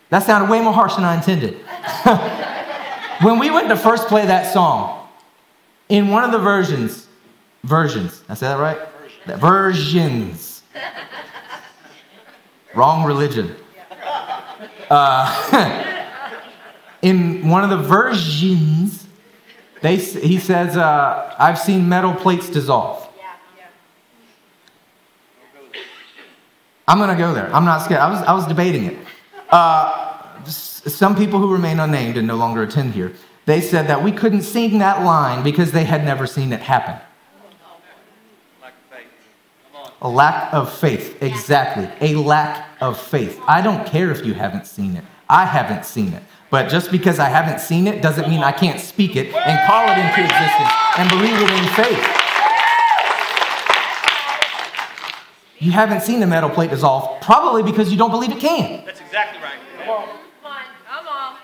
That sounded way more harsh than I intended. When we went to first play that song, in one of the versions, I said that right? The versions. Wrong religion. In one of the versions, he says, I've seen metal plates dissolve. I'm going to go there. I'm not scared. I was debating it. Some people who remain unnamed and no longer attend here, they said that we couldn't sing that line because they had never seen it happen. A lack of faith, exactly. A lack of faith. I don't care if you haven't seen it. I haven't seen it. But just because I haven't seen it doesn't mean I can't speak it and call it into existence and believe it in faith. You haven't seen the metal plate dissolve probably because you don't believe it can. That's exactly right. Come on. Come on.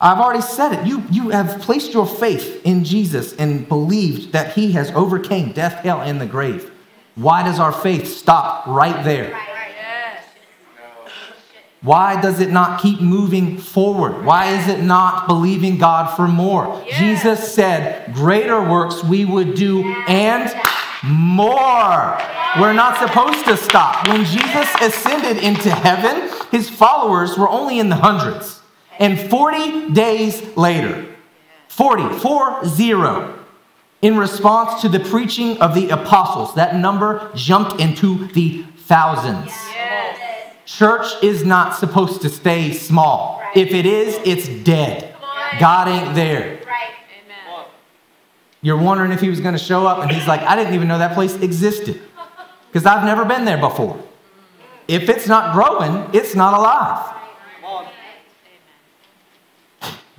I've already said it. You have placed your faith in Jesus and believed that he has overcome death, hell, and the grave. Why does our faith stop right there? Why does it not keep moving forward? Why is it not believing God for more? Jesus said, greater works we would do and more. We're not supposed to stop. When Jesus ascended into heaven, his followers were only in the hundreds. And 40 days later, 40, 4-0. In response to the preaching of the apostles, that number jumped into the thousands. Yes. Church is not supposed to stay small. Right. If it is, it's dead. God ain't there. Right. Amen. You're wondering if he was going to show up, and he's like, I didn't even know that place existed because I've never been there before. If it's not growing, it's not alive.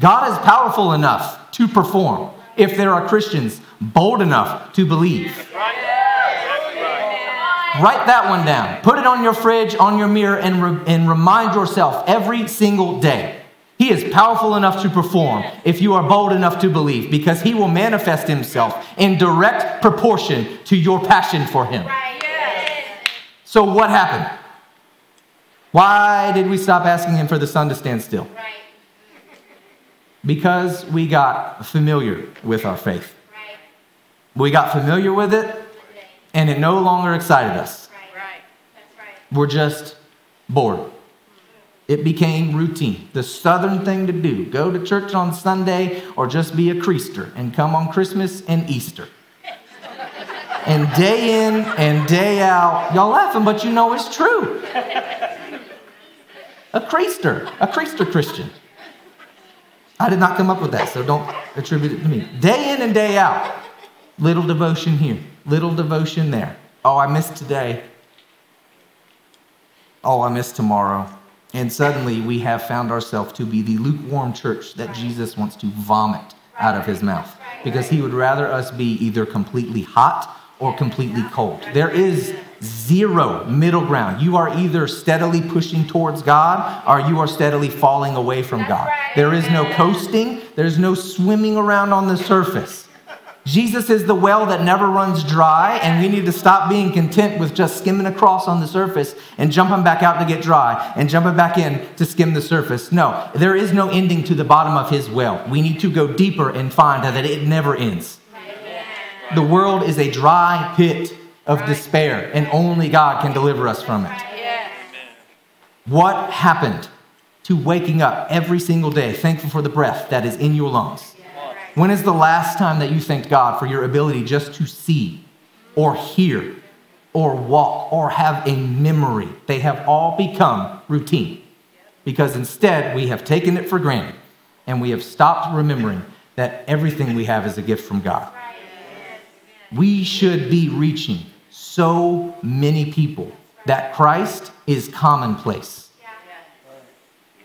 God is powerful enough to perform if there are Christians bold enough to believe. Write that one down. Put it on your fridge, on your mirror, and remind yourself every single day. He is powerful enough to perform if you are bold enough to believe, because he will manifest himself in direct proportion to your passion for him. So what happened? Why did we stop asking him for the sun to stand still? Because we got familiar with our faith. Right. We got familiar with it, and it no longer excited us. Right. That's right. We're just bored. It became routine. The southern thing to do, go to church on Sunday or just be a creaster and come on Christmas and Easter. And day in and day out, y'all laughing, but you know it's true. A creaster Christian. I did not come up with that, so don't attribute it to me. Day in and day out, little devotion here, little devotion there. Oh, I missed today. Oh, I missed tomorrow. And suddenly we have found ourselves to be the lukewarm church that Jesus wants to vomit out of his mouth, because he would rather us be either completely hot or completely cold. There is zero middle ground. You are either steadily pushing towards God or you are steadily falling away from God. There is no coasting. There's no swimming around on the surface. Jesus is the well that never runs dry, and we need to stop being content with just skimming across on the surface and jumping back out to get dry and jumping back in to skim the surface. No, there is no ending to the bottom of his well. We need to go deeper and find that it never ends. The world is a dry pit of despair, and only God can deliver us from it. Yes. What happened to waking up every single day thankful for the breath that is in your lungs? Yes. When is the last time that you thanked God for your ability just to see or hear or walk or have a memory? They have all become routine, because instead we have taken it for granted and we have stopped remembering that everything we have is a gift from God. We should be reaching so many people that Christ is commonplace,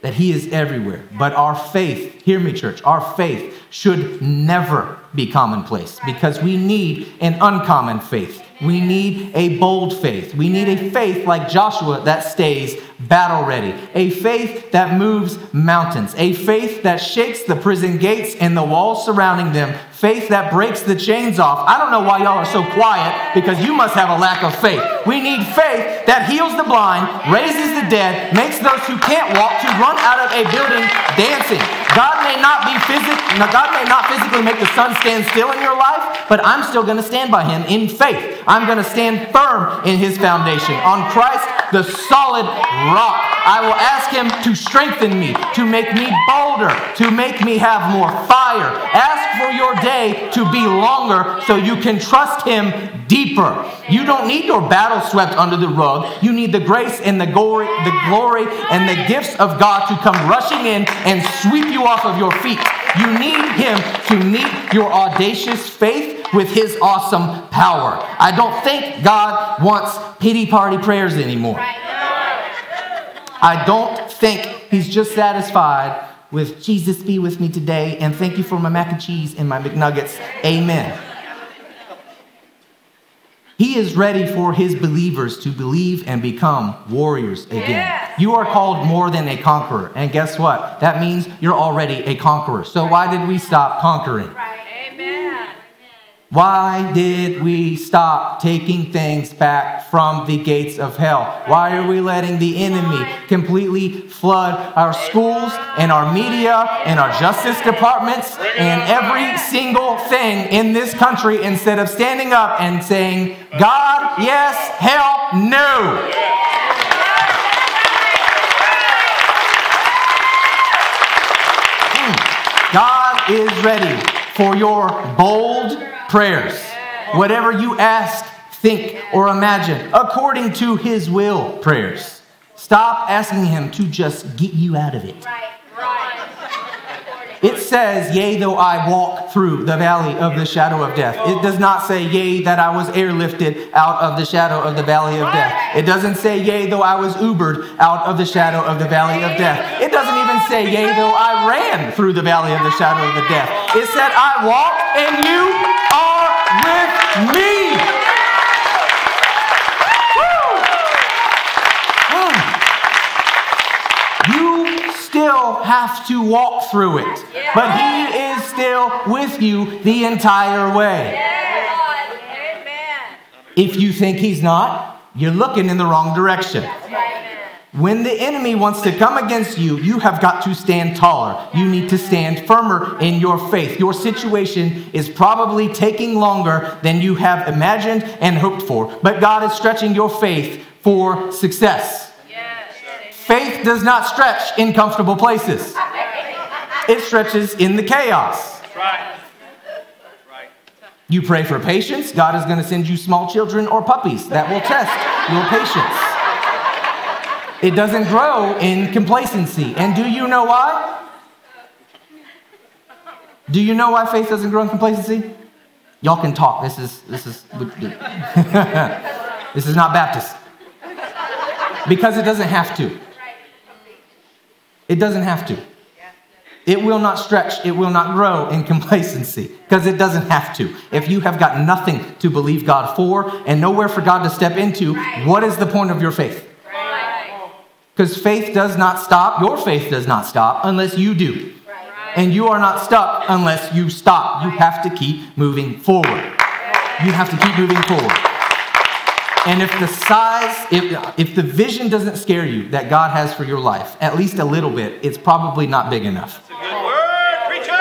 that he is everywhere. But our faith, hear me church, our faith should never be commonplace, because we need an uncommon faith. We need a bold faith. We need a faith like Joshua that stays battle ready, a faith that moves mountains, a faith that shakes the prison gates and the walls surrounding them, faith that breaks the chains off. I don't know why y'all are so quiet, because you must have a lack of faith. We need faith that heals the blind, raises the dead, makes those who can't walk to run out of a building dancing. God may not physically make the sun stand still in your life, but I'm still going to stand by him in faith. I'm going to stand firm in his foundation, on Christ, the solid rock. I will ask him to strengthen me, to make me bolder, to make me have more fire. Ask for your day to be longer so you can trust him deeper. You don't need your battle swept under the rug. You need the grace and the glory and the gifts of God to come rushing in and sweep you off of your feet. You need him to meet your audacious faith with his awesome power. I don't think God wants pity party prayers anymore. I don't think he's just satisfied with Jesus be with me today and thank you for my mac and cheese and my McNuggets. Amen. He is ready for his believers to believe and become warriors again. Yeah. You are called more than a conqueror. And guess what? That means you're already a conqueror. So why did we stop conquering? Right. Amen. Why did we stop taking things back from the gates of hell? Why are we letting the enemy completely flood our schools and our media and our justice departments and every single thing in this country instead of standing up and saying, God, yes, hell, no. God is ready for your bold prayers. Whatever you ask, think, or imagine, according to his will prayers. Stop asking him to just get you out of it. It says, yea, though I walk through the valley of the shadow of death. It does not say, yea, that I was airlifted out of the shadow of the valley of death. It doesn't say, yea, though I was Ubered out of the shadow of the valley of death. It doesn't even say, yea, though I ran through the valley of the shadow of the death. It said, I walk and you are with me. Still have to walk through it, but he is still with you the entire way. Yes. If you think he's not, you're looking in the wrong direction. When the enemy wants to come against you, you have got to stand taller. You need to stand firmer in your faith. Your situation is probably taking longer than you have imagined and hoped for, but God is stretching your faith for success. Faith does not stretch in comfortable places. It stretches in the chaos. You pray for patience. God is going to send you small children or puppies that will test your patience. It doesn't grow in complacency. And do you know why? Do you know why faith doesn't grow in complacency? Y'all can talk. This is not Baptist. Because it doesn't have to. It doesn't have to. It will not stretch. It will not grow in complacency because it doesn't have to. If you have got nothing to believe God for and nowhere for God to step into, what is the point of your faith? Because faith does not stop. Your faith does not stop unless you do. And you are not stuck unless you stop. You have to keep moving forward. You have to keep moving forward. And if the vision doesn't scare you that God has for your life, at least a little bit, it's probably not big enough. That's a good word, preacher!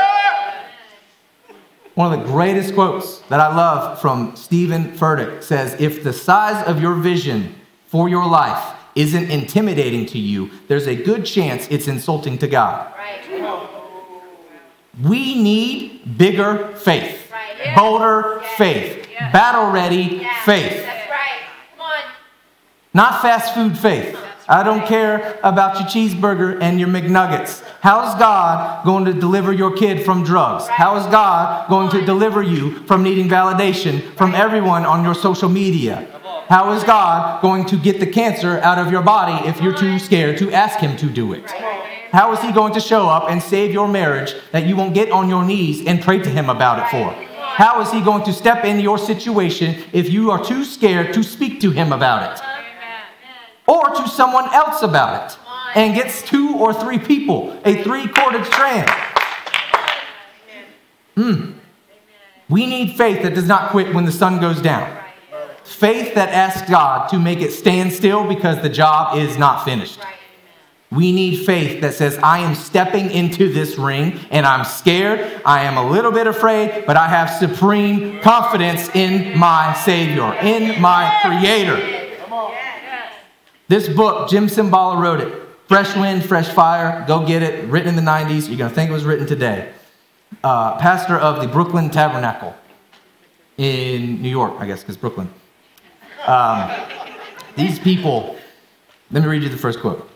One of the greatest quotes that I love from Stephen Furtick says, if the size of your vision for your life isn't intimidating to you, there's a good chance it's insulting to God. Right. We need bigger faith, bolder faith, battle-ready faith. Not fast food faith. I don't care about your cheeseburger and your McNuggets. How is God going to deliver your kid from drugs? How is God going to deliver you from needing validation from everyone on your social media? How is God going to get the cancer out of your body if you're too scared to ask him to do it? How is he going to show up and save your marriage that you won't get on your knees and pray to him about it for? How is he going to step into your situation if you are too scared to speak to him about it? Or to someone else about it, and gets 2 or 3 people, a 3-corded strand. We need faith that does not quit when the sun goes down. Faith that asks God to make it stand still because the job is not finished. We need faith that says, I am stepping into this ring, and I'm scared, I am a little bit afraid, but I have supreme confidence in my Savior, in my Creator. This book, Jim Cimbala wrote it. Fresh Wind, Fresh Fire, go get it. Written in the 90s. You're going to think it was written today. Pastor of the Brooklyn Tabernacle in New York, I guess, because Brooklyn. These people, let me read you the first quote.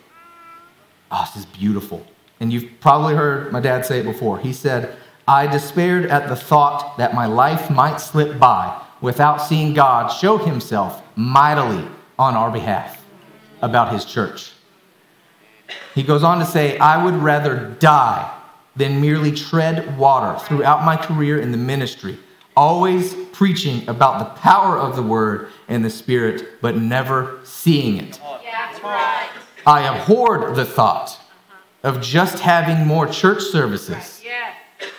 Oh, this is beautiful. And you've probably heard my dad say it before. He said, I despaired at the thought that my life might slip by without seeing God show himself mightily on our behalf about his church. He goes on to say, I would rather die than merely tread water throughout my career in the ministry, always preaching about the power of the word and the spirit, but never seeing it. Yeah, that's right. I abhorred the thought of just having more church services. Yeah.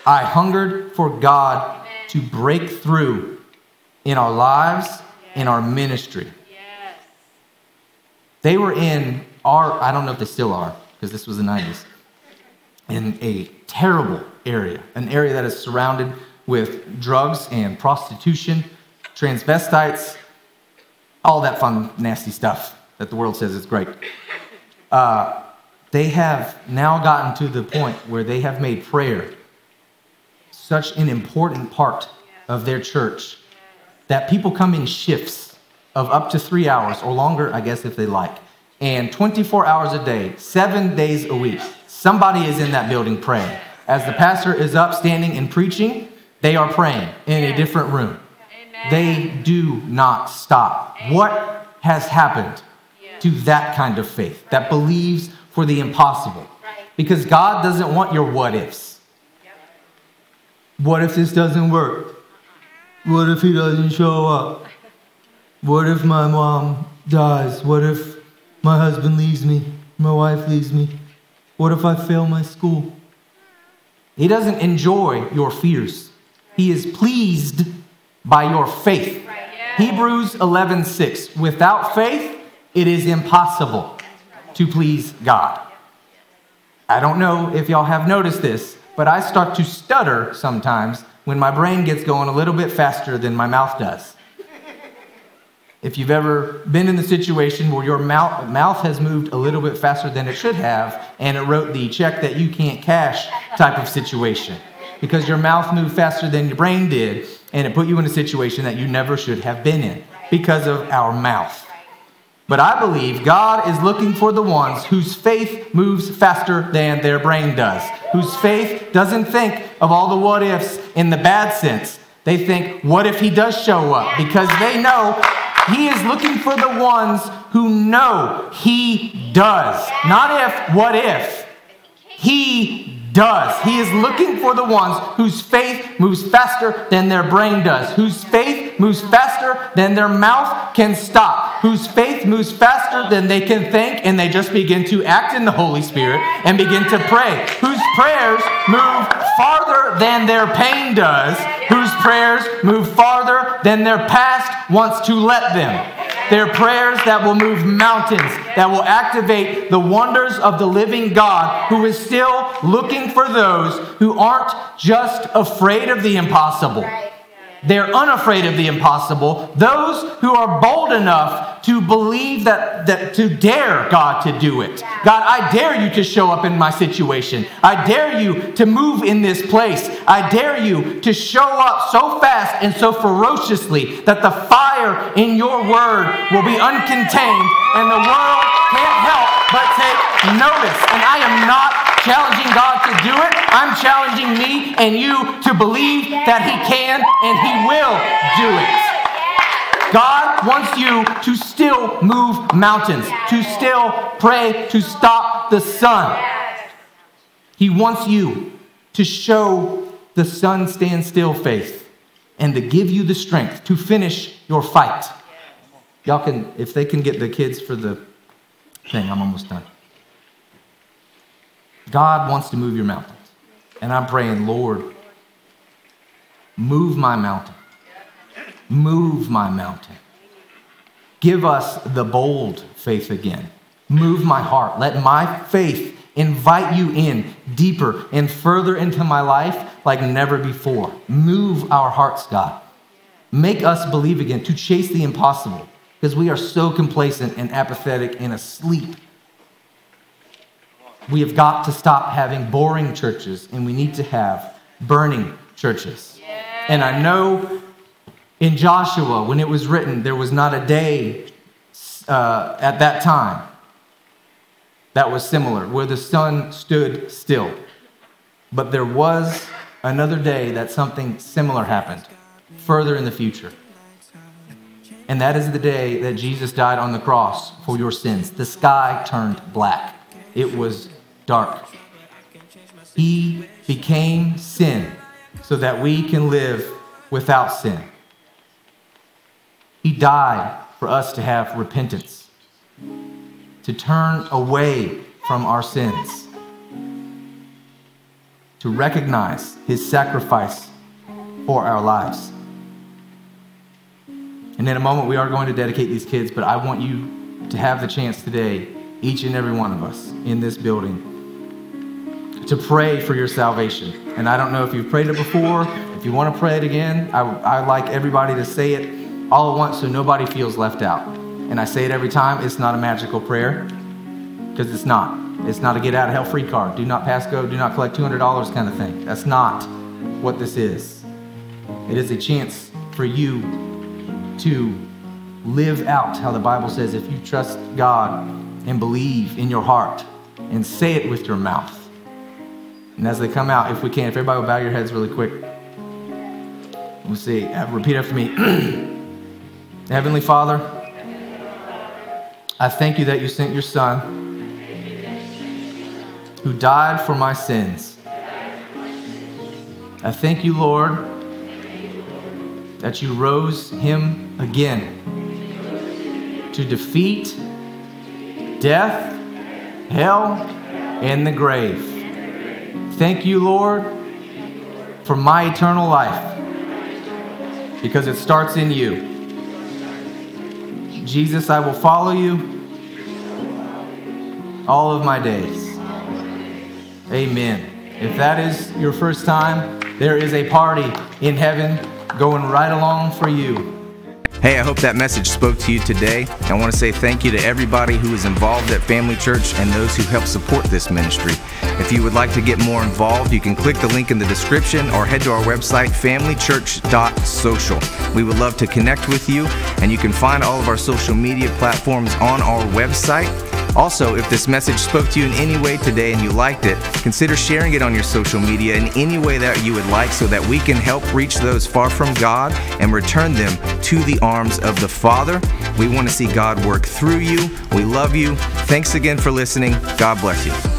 I hungered for God to break through in our lives, in our ministry. Yes. They were in our, I don't know if they still are, because this was the 90s, in a terrible area, an area that is surrounded with drugs and prostitution, transvestites, all that fun, nasty stuff that the world says is great. They have now gotten to the point where they have made prayer such an important part of their church that people come in shifts of up to 3 hours or longer, I guess, if they like, and 24 hours a day, 7 days a week. Somebody is in that building praying. As the pastor is up standing and preaching, they are praying in a different room. Amen. They do not stop. Amen. What has happened to that kind of faith that believes for the impossible? Because God doesn't want your what ifs. What if this doesn't work? What if he doesn't show up? What if my mom dies? What if my husband leaves me? My wife leaves me? What if I fail my school? He doesn't enjoy your fears. He is pleased by your faith. Right, yeah. Hebrews 11:6. Without faith, it is impossible to please God. I don't know if y'all have noticed this, but I start to stutter sometimes when my brain gets going a little bit faster than my mouth does. If you've ever been in the situation where your mouth has moved a little bit faster than it should have, and it wrote the check that you can't cash type of situation, because your mouth moved faster than your brain did, and it put you in a situation that you never should have been in because of our mouth. But I believe God is looking for the ones whose faith moves faster than their brain does, whose faith doesn't think of all the what ifs in the bad sense. They think, what if he does show up? Because they know he is looking for the ones who know he does. Not if, what if. He does. He is looking for the ones whose faith moves faster than their brain does, whose faith moves faster than their mouth can stop, whose faith moves faster than they can think, and they just begin to act in the Holy Spirit and begin to pray, whose prayers move farther than their pain does, whose prayers move farther than their past wants to let them. They're prayers that will move mountains, that will activate the wonders of the living God, who is still looking for those who aren't just afraid of the impossible. They're unafraid of the impossible. Those who are bold enough to believe that to dare God to do it. God, I dare you to show up in my situation. I dare you to move in this place. I dare you to show up so fast and so ferociously that the fire in your word will be uncontained and the world can't help but take notice. And I am not challenging God to do it. I'm challenging me and you to believe that he can and he will do it. God wants you to still move mountains, to still pray, to stop the sun. He wants you to show the sun stand still faith and to give you the strength to finish your fight. Y'all can, if they can get the kids for the thing, I'm almost done. God wants to move your mountains. And I'm praying, Lord, move my mountain. Move my mountain. Give us the bold faith again. Move my heart. Let my faith invite you in deeper and further into my life like never before. Move our hearts, God. Make us believe again to chase the impossible, because we are so complacent and apathetic and asleep. We have got to stop having boring churches, and we need to have burning churches. Yeah. And I know in Joshua, when it was written, there was not a day at that time that was similar, where the sun stood still. But there was another day that something similar happened further in the future. And that is the day that Jesus died on the cross for your sins. The sky turned black. It was dark. He became sin so that we can live without sin. He died for us to have repentance, to turn away from our sins, to recognize his sacrifice for our lives. And in a moment, we are going to dedicate these kids, but I want you to have the chance today, each and every one of us in this building, to pray for your salvation. And I don't know if you've prayed it before. If you want to pray it again, I'd like everybody to say it all at once so nobody feels left out. And I say it every time. It's not a magical prayer, because it's not. It's not a get out of hell free card. Do not pass go, do not collect $200 kind of thing. That's not what this is. It is a chance for you to live out how the Bible says, if you trust God and believe in your heart and say it with your mouth. And as they come out, if we can, if everybody will bow your heads really quick. We'll see. Repeat after me. Heavenly Father, I thank you that you sent your Son, who died for my sins. I thank you, Lord, that you rose him again to defeat death, hell, and the grave. Thank you, Lord, for my eternal life, because it starts in you. Jesus, I will follow you all of my days. Amen. If that is your first time, there is a party in heaven going right along for you. Hey, I hope that message spoke to you today. I want to say thank you to everybody who is involved at Family Church and those who help support this ministry. If you would like to get more involved, you can click the link in the description or head to our website, familychurch.social. We would love to connect with you, and you can find all of our social media platforms on our website. Also, if this message spoke to you in any way today and you liked it, consider sharing it on your social media in any way that you would like, so that we can help reach those far from God and return them to the arms of the Father. We want to see God work through you. We love you. Thanks again for listening. God bless you.